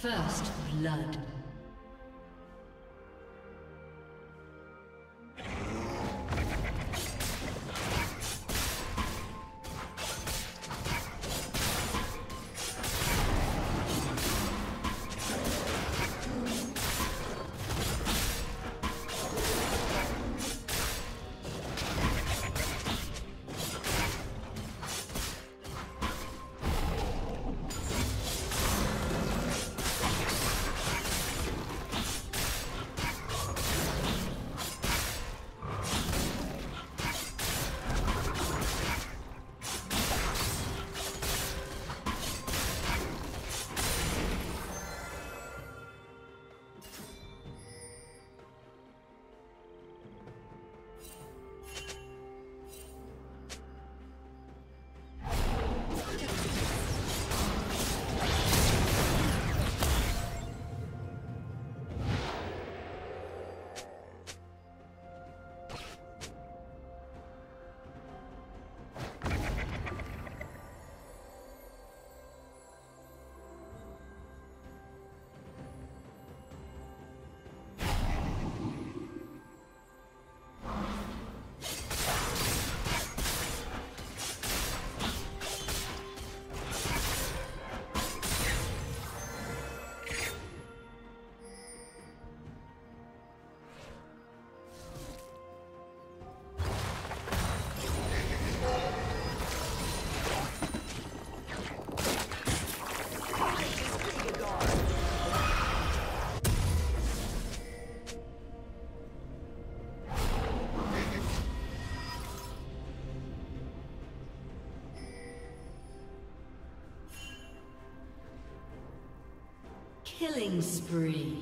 First blood. Killing spree.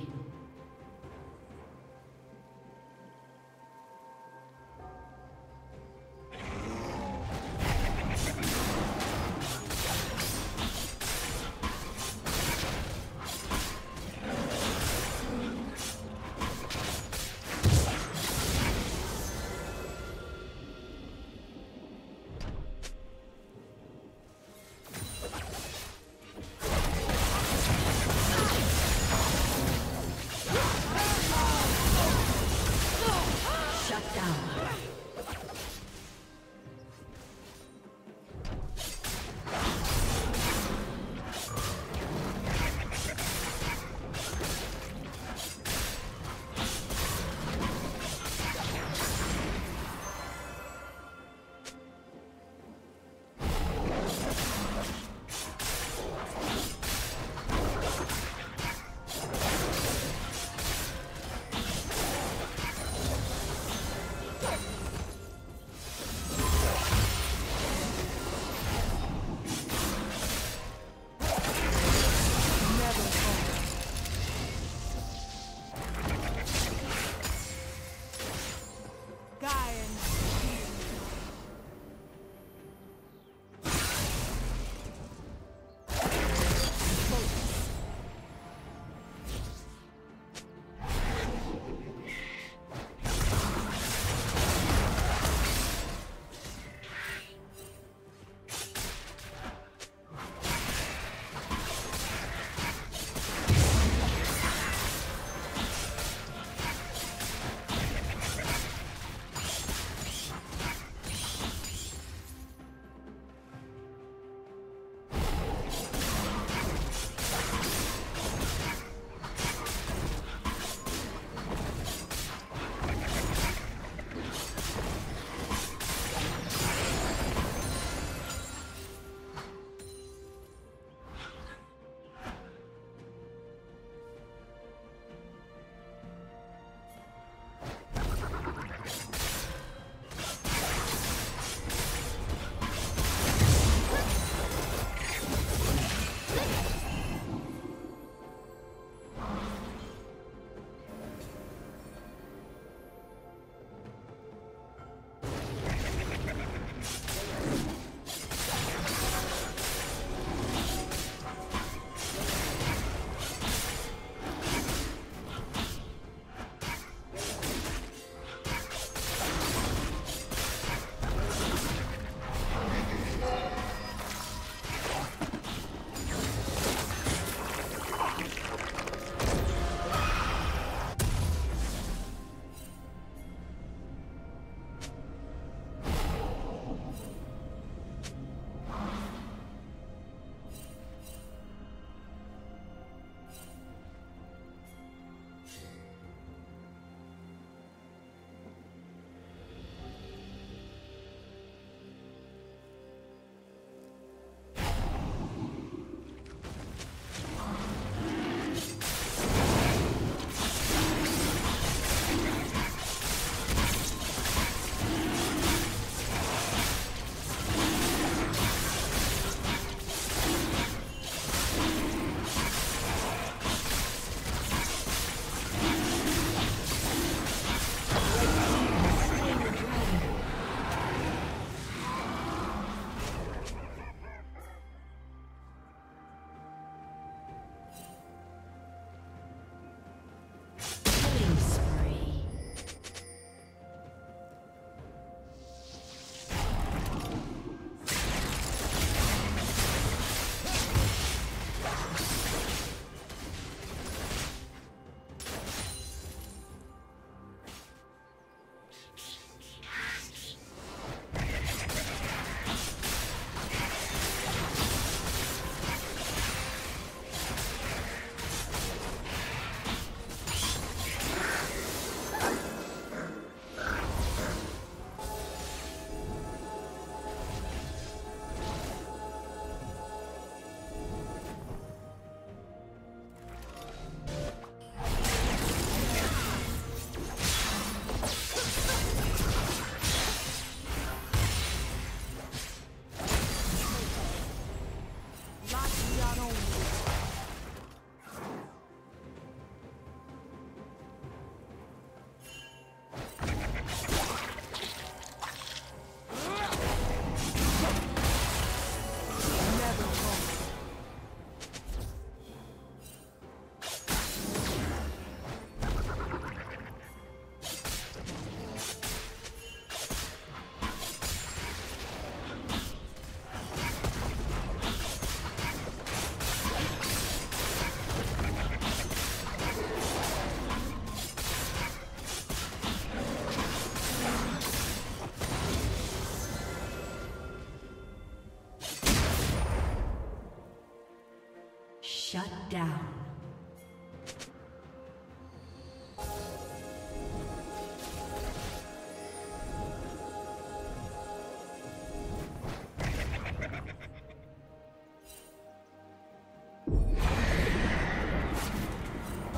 down.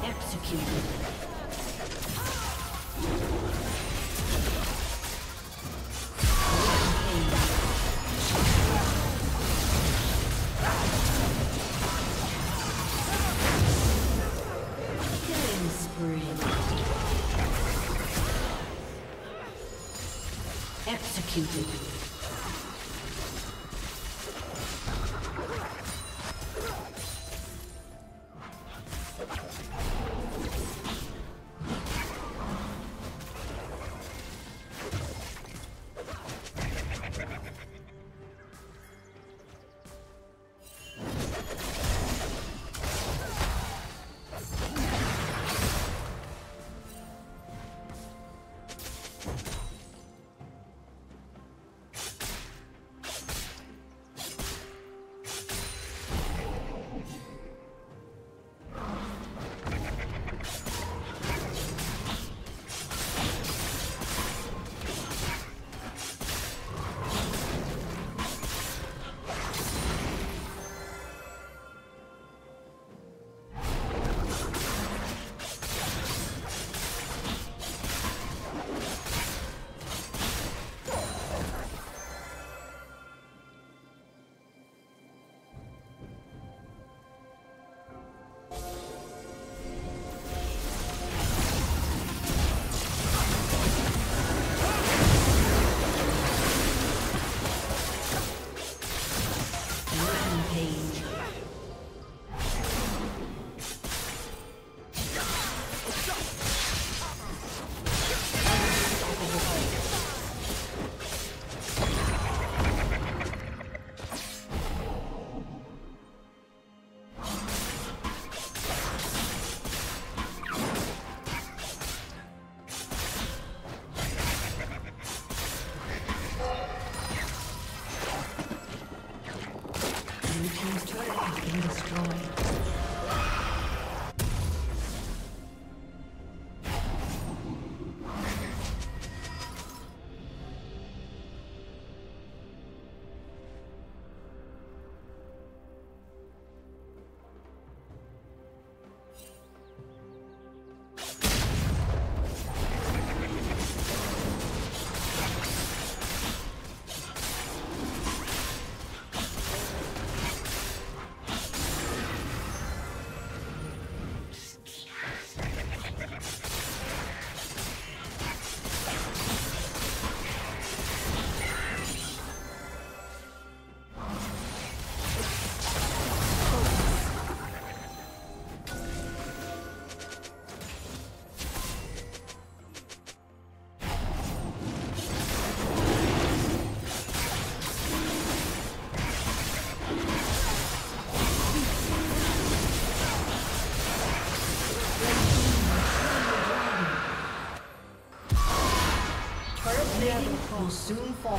Executed. Will soon fall.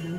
Blue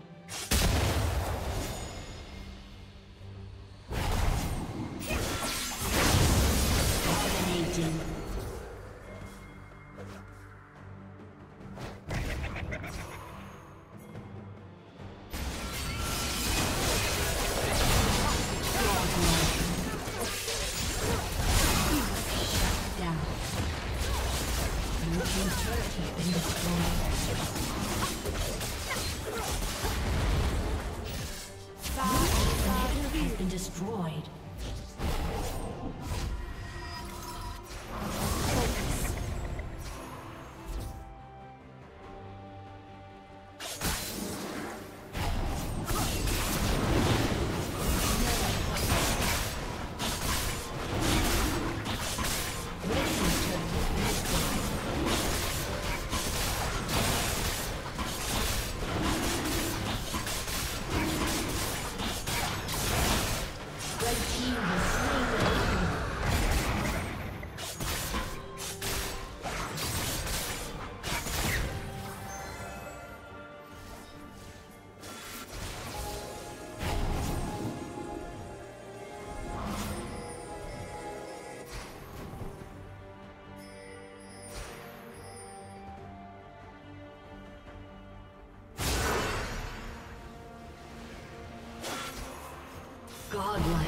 Godlike.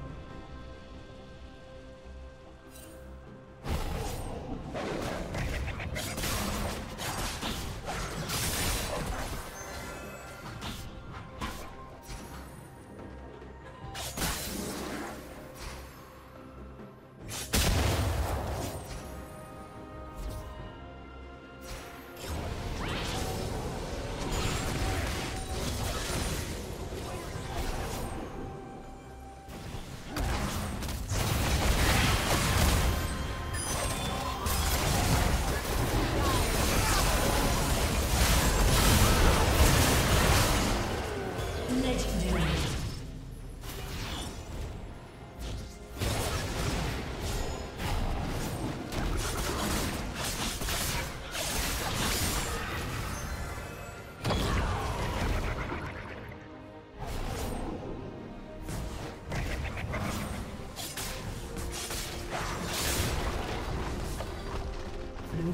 Blue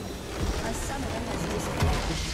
Blue team's turret has been destroyed. A summoner has disconnected.